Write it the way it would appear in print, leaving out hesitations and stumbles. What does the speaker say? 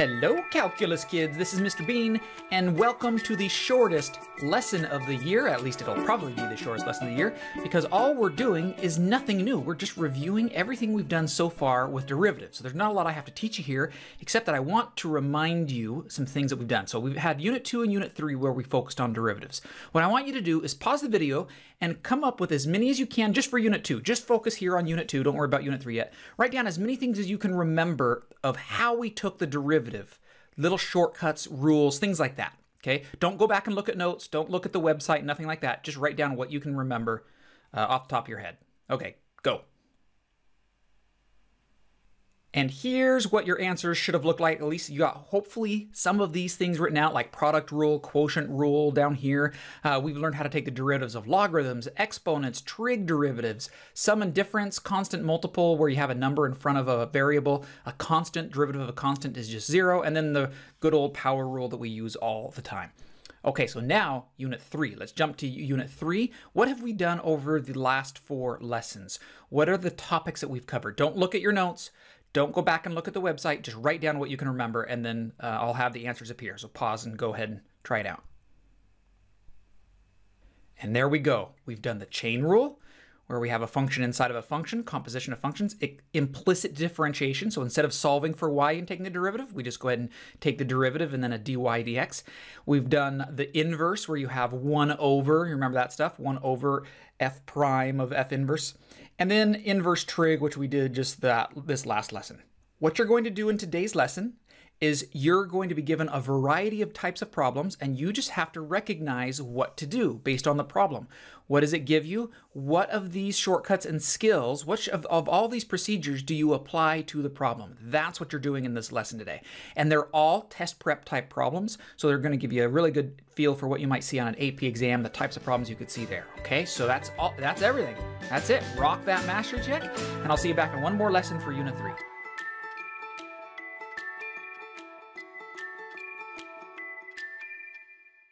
Hello Calculus kids, this is Mr. Bean, and welcome to the shortest lesson of the year. At least it'll probably be the shortest lesson of the year, because all we're doing is nothing new. We're just reviewing everything we've done so far with derivatives. So there's not a lot I have to teach you here, except that I want to remind you some things that we've done. So we've had Unit 2 and Unit 3 where we focused on derivatives. What I want you to do is pause the video and come up with as many as you can just for Unit 2. Just focus here on Unit 2, don't worry about Unit 3 yet. Write down as many things as you can remember of how we took the derivative. Little shortcuts, rules, things like that, okay? Don't go back and look at notes. Don't look at the website, nothing like that. Just write down what you can remember off the top of your head. Okay, go. And here's what your answers should have looked like. At least you got hopefully some of these things written out, like product rule, quotient rule down here. We've learned how to take the derivatives of logarithms, exponents, trig derivatives, sum and difference, constant multiple, where you have a number in front of a variable. A constant derivative of a constant is just zero. And then the good old power rule that we use all the time. Okay, so now Unit 3. Let's jump to Unit 3. What have we done over the last four lessons? What are the topics that we've covered? Don't look at your notes. Don't go back and look at the website. Just write down what you can remember, and then I'll have the answers appear. So pause and go ahead and try it out. And there we go. We've done the chain rule, where we have a function inside of a function, composition of functions, implicit differentiation. So instead of solving for y and taking the derivative, we just go ahead and take the derivative and then a dy dx. We've done the inverse, where you have 1 over, you remember that stuff, 1 over f prime of f inverse. And then inverse trig, which we did just this last lesson. What you're going to do in today's lesson is you're going to be given a variety of types of problems, and you just have to recognize what to do based on the problem. What does it give you? What of these shortcuts and skills, which of all these procedures do you apply to the problem? That's what you're doing in this lesson today. And they're all test prep type problems, so they're going to give you a really good feel for what you might see on an AP exam, the types of problems you could see there. Okay, so that's all. That's everything. That's it. Rock that master check, and I'll see you back in one more lesson for Unit 3.